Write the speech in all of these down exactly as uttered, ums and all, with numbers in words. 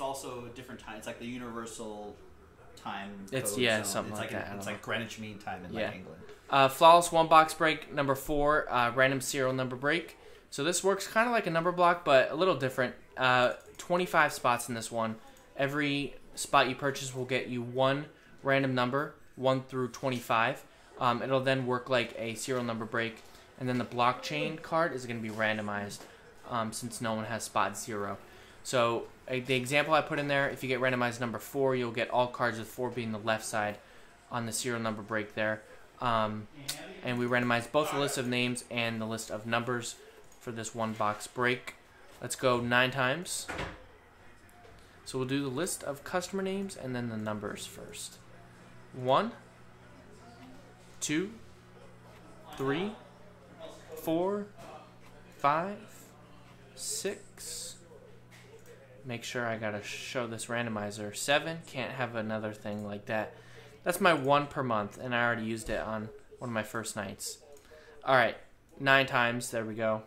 it's also a different time. It's like the universal time. It's yeah, zone. something it's like, like that. A, it's know. like Greenwich Mean Time in yeah. like England. Uh, flawless one box break number four, uh, random serial number break. So this works kind of like a number block, but a little different. Uh, twenty-five spots in this one. Every spot you purchase will get you one random number, one through twenty-five. Um, it'll then work like a serial number break, and then the blockchain card is going to be randomized um, since no one has spot zero. So uh, the example I put in there, if you get randomized number four, you'll get all cards with four being the left side on the serial number break there. Um, and we randomized both the list of names and the list of numbers for this one box break. Let's go nine times. So we'll do the list of customer names and then the numbers first. One, two, three, four, five, six. Make sure I gotta show this randomizer. Seven, can't have another thing like that. That's my one per month, and I already used it on one of my first nights. All right, nine times, there we go.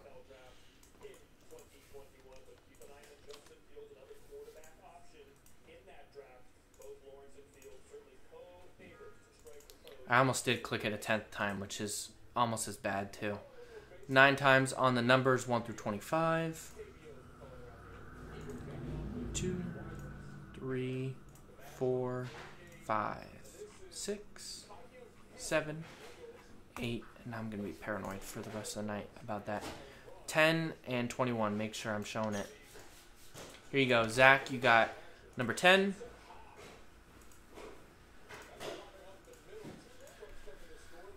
I almost did click it a tenth time, which is almost as bad too. Nine times on the numbers, one through twenty-five. Two, three, four, five, six, seven, eight, and I'm gonna be paranoid for the rest of the night about that. Ten and twenty-one, make sure I'm showing it. Here you go, Zach, you got number ten.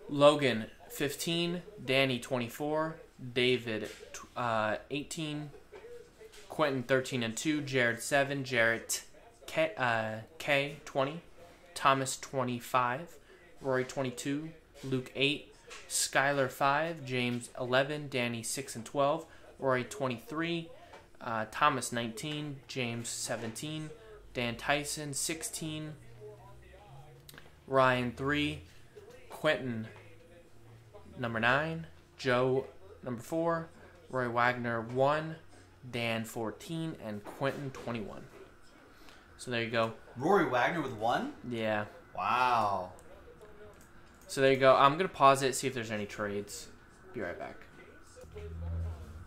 Logan, fifteen. Danny, twenty-four. David, uh, eighteen. Quentin, thirteen and two. Jared, seven. Jarrett, K, uh, K, twenty. Thomas, twenty-five. Rory, twenty-two. Luke, eight. Skylar, five. James, eleven. Danny, six and twelve. Rory, twenty-three. Uh, Thomas, nineteen. James, seventeen. Dan Tyson, sixteen. Ryan, three. Quentin, number nine. Joe, number four. Roy Wagner, one. Dan, fourteen. And Quentin, twenty-one. So there you go. Rory Wagner with one? Yeah. Wow. So there you go. I'm going to pause it, see if there's any trades. Be right back.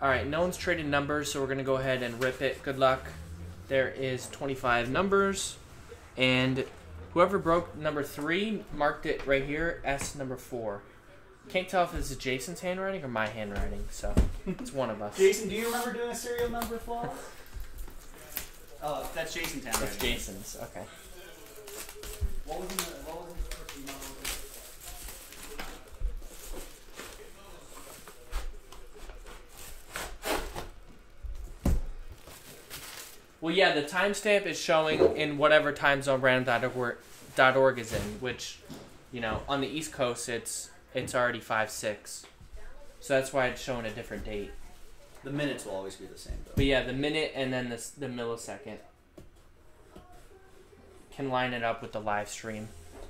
All right, no one's traded numbers, so we're going to go ahead and rip it. Good luck. There is twenty-five numbers, and whoever broke number three marked it right here as number four. Can't tell if this is Jason's handwriting or my handwriting, so it's one of us. Jason, do you remember doing a serial number flaw? Oh, that's Jason's handwriting. That's Jason's, okay. What was in the, what was in the first email? Well, yeah, the timestamp is showing in whatever time zone random dot org is in, which, you know, on the East Coast, it's it's already five six. So that's why it's showing a different date. The minutes will always be the same, though. But, yeah, the minute and then the, the millisecond can line it up with the live stream,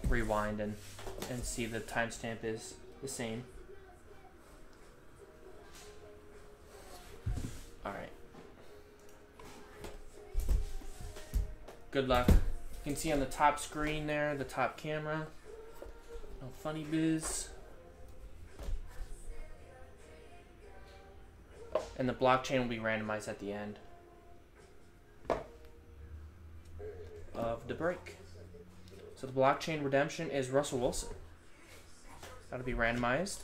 rewind, and, and see the timestamp is the same. All right. Good luck. You can see on the top screen there, the top camera. No funny biz. And the blockchain will be randomized at the end of the break. So the blockchain redemption is Russell Wilson. That'll be randomized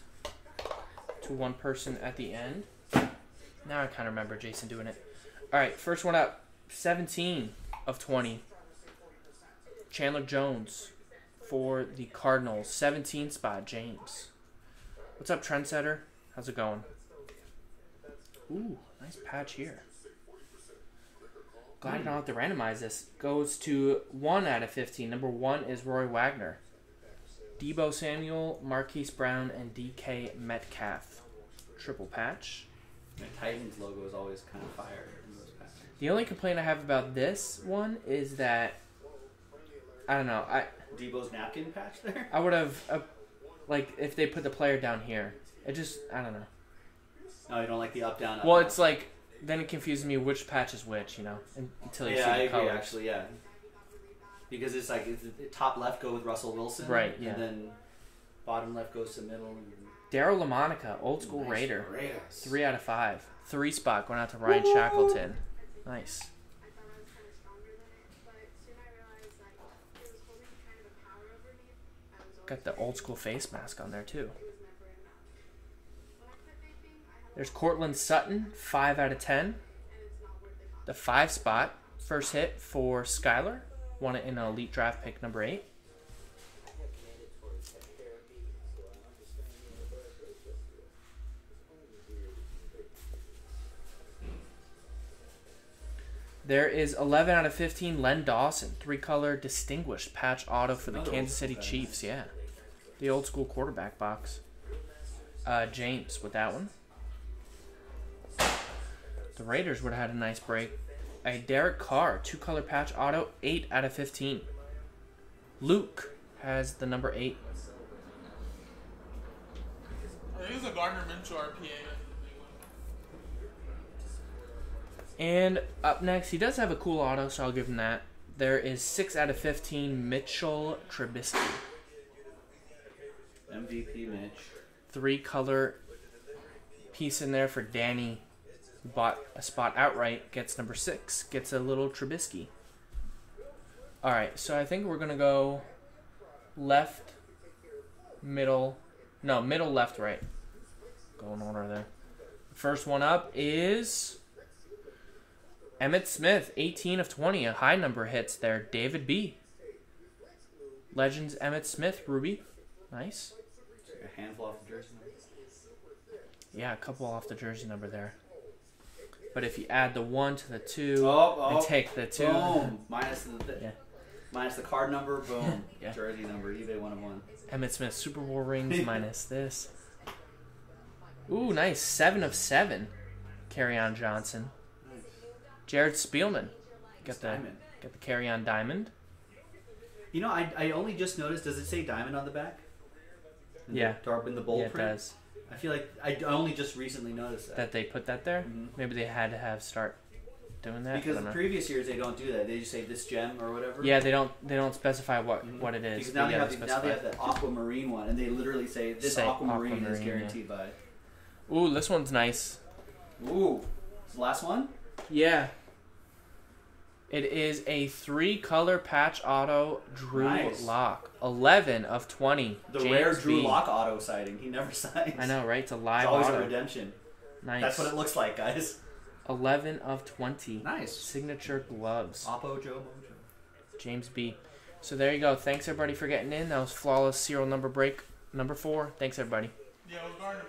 to one person at the end. Now I kind of remember Jason doing it. All right, first one up, seventeen of twenty. Chandler Jones for the Cardinals. seventeen spot, James. What's up, Trendsetter? How's it going? Ooh, nice patch here. Glad I don't have to randomize this. Goes to one out of fifteen. Number one is Roy Wagner. Debo Samuel, Marquise Brown, and D K Metcalf. Triple patch. The Titans logo is always kind of fire. The only complaint I have about this one is that, I don't know, I Debo's napkin patch there? I would have, uh, like, if they put the player down here. It just, I don't know. No, you don't like the up-down? Up, well, it's like then it confuses me which patch is which, you know, until you yeah, see the I agree, colors. Actually, yeah. Because it's like it's top left go with Russell Wilson, right? Yeah. And then bottom left goes to middle. And Daryl LaMonica, old school nice Raider, Raiders. three out of five, three spot going out to Ryan Whoa. Shackleton. Nice. Got the old school face mask on there too. There's Courtland Sutton, five out of ten. The five spot, first hit for Skylar. Won it in an elite draft pick number eight. There is eleven out of fifteen, Len Dawson, three-color distinguished patch auto for the Kansas City Chiefs. Yeah, the old school quarterback box. Uh, James with that one. The Raiders would have had a nice break. A Derek Carr, two-color patch auto, eight out of fifteen. Luke has the number eight. I think it's a Gardner Minshew R P A. And up next, he does have a cool auto, so I'll give him that. There is six out of fifteen, Mitchell Trubisky. M V P Mitch. Three-color piece in there for Danny. Bought a spot outright, gets number six, gets a little Trubisky. All right, so I think we're going to go left, middle, no, middle, left, right. Go in order there. First one up is Emmitt Smith, eighteen of twenty. A high number hits there. David B. Legends Emmitt Smith, Ruby. Nice. Like a handful off the jersey number. Yeah, a couple off the jersey number there. But if you add the one to the two oh, oh, and take the two, boom, minus the th yeah. minus the card number, boom, yeah. jersey number, eBay one of one. Emmitt Smith Super Bowl rings minus this. Ooh, nice seven of seven. Carry on Johnson. Nice. Jared Spielman, got the diamond. got the carry on diamond. You know, I I only just noticed. Does it say diamond on the back? In yeah, the dark in the bold yeah, print. It does. I feel like I only just recently noticed that. That they put that there? Mm-hmm. Maybe they had to have start doing that. Because in previous years they don't do that. They just say this gem or whatever. Yeah, they don't they don't specify what, mm-hmm. what it is. Because now, they have the, now they have the aquamarine one, and they literally say this say aquamarine, aquamarine is guaranteed yeah. by. Ooh, this one's nice. Ooh, it's the last one? Yeah. It is a three-color patch auto, Drew nice. Lock, eleven of twenty. The James rare Drew B. Lock auto sighting. He never signs. I know, right? It's a live auto. It's always auto. A redemption. Nice. That's what it looks like, guys. eleven of twenty. Nice. Signature gloves. Oppo Joe Mojo. James B. So there you go. Thanks, everybody, for getting in. That was flawless serial number break number four. Thanks, everybody. Yeah, it was Gardner.